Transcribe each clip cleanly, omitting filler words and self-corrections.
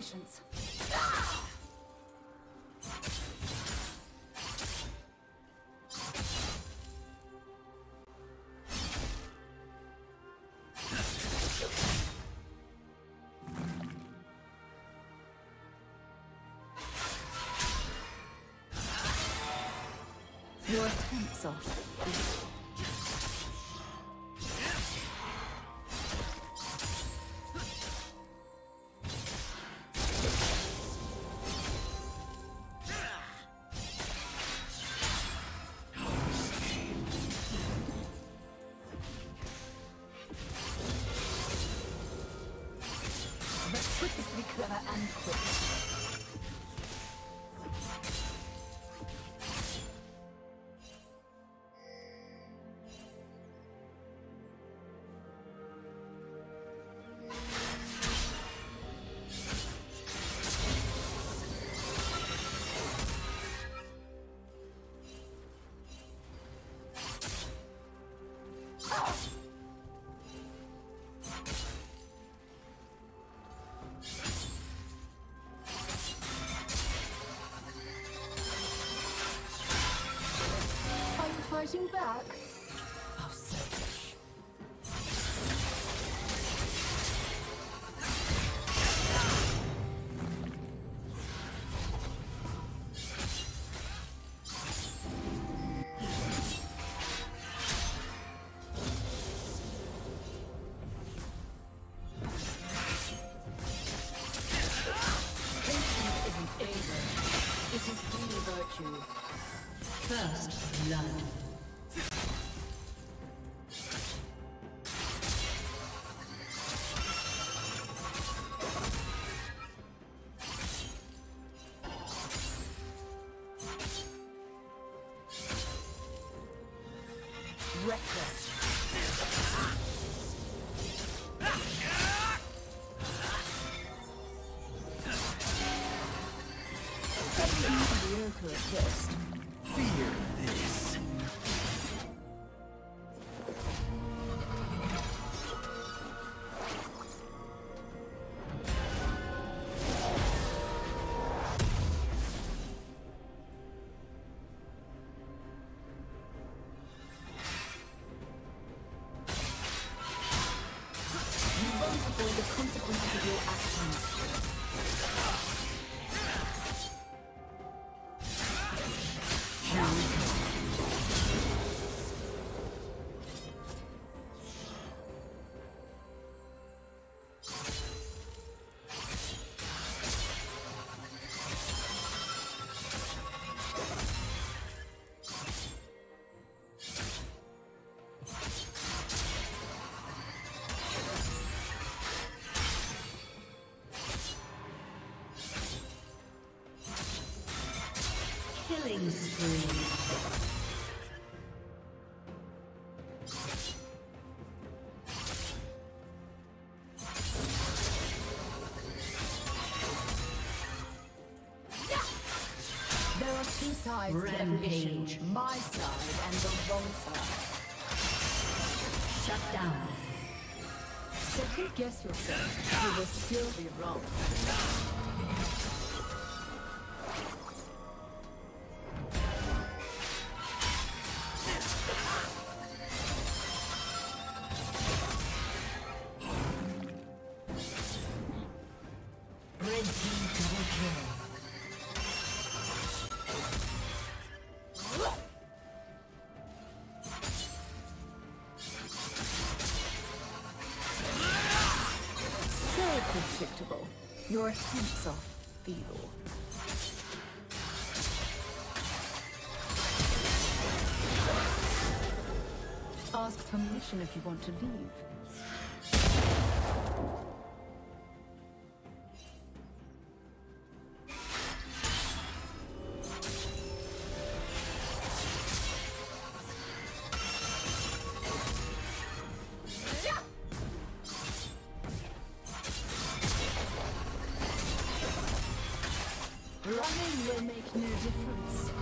patience. Your attempts are futile. Fighting back. How selfish. Patience isn't able. It is the virtue. First blood. Killing spree. There are two sides to every issue, my side and the wrong side. Shut down. Second guess yourself, you will still be wrong. Your attempts are feeble. Ask permission if you want to leave. Running will make no difference.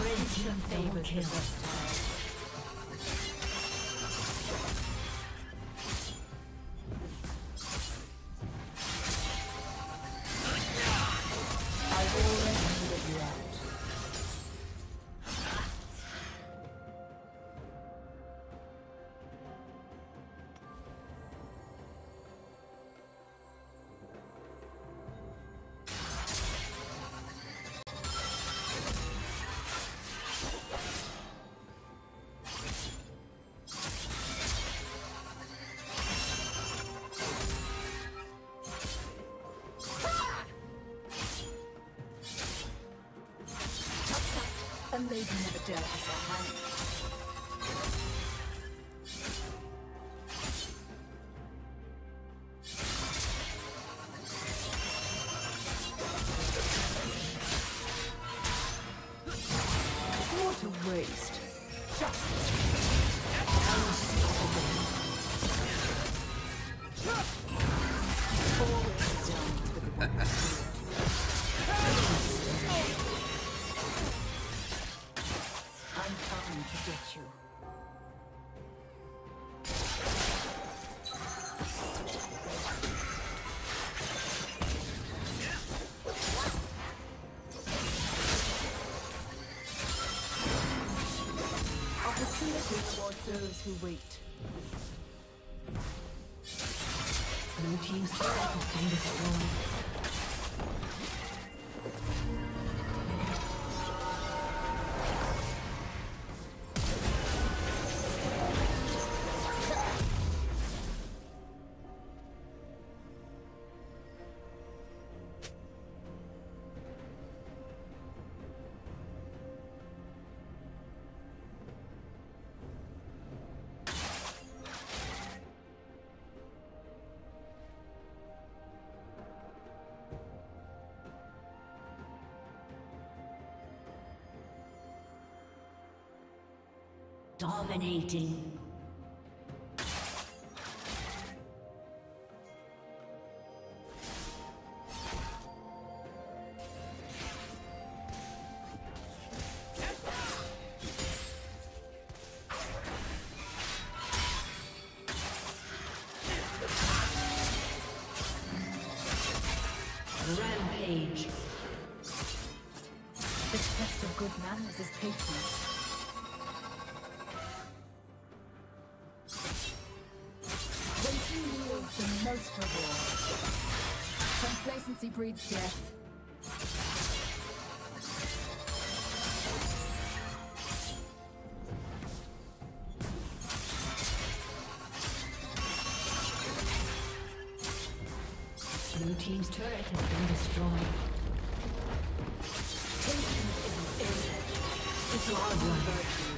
A lady never dealt with her hand. Those who wait. Blue team's turret has been destroyed. Dominating. Rampage. The test of good manners is patience. Complacency breeds death. Blue team's turret has been destroyed. Patience is an age. It's all virtue.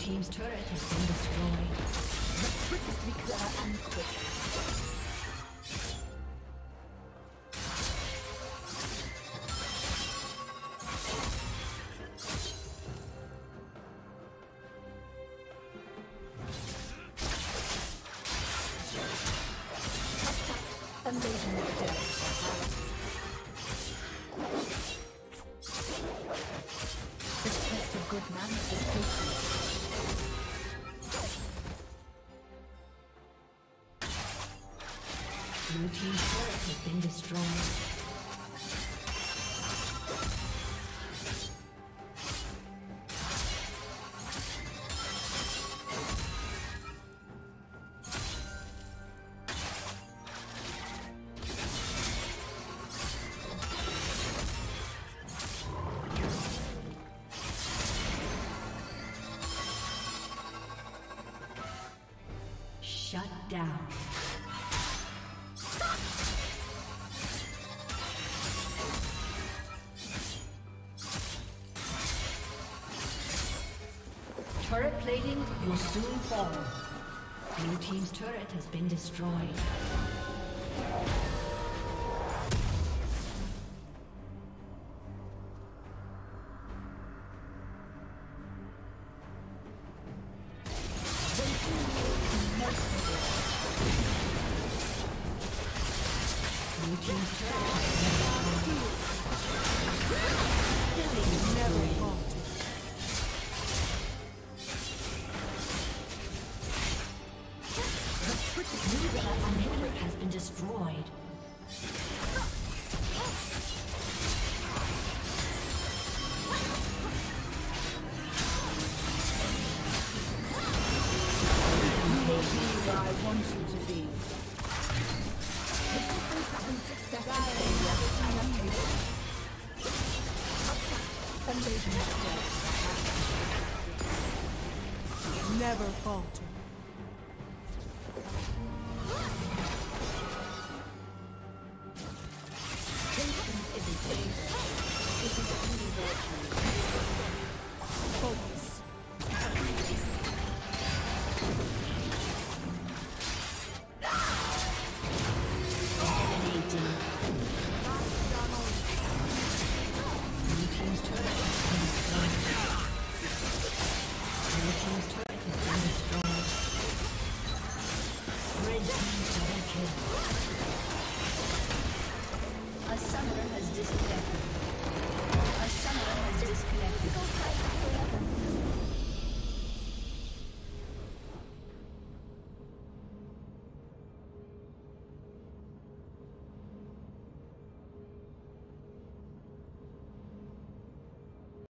Team's turret has been destroyed. The trick is to be clear and quick. down. Turret plating will soon fall. Blue team's turret has been destroyed. Never falter. Patience is a danger. It is only virtue. Focus. Dominating. New team's turret has been destroyed. A summoner has disconnected.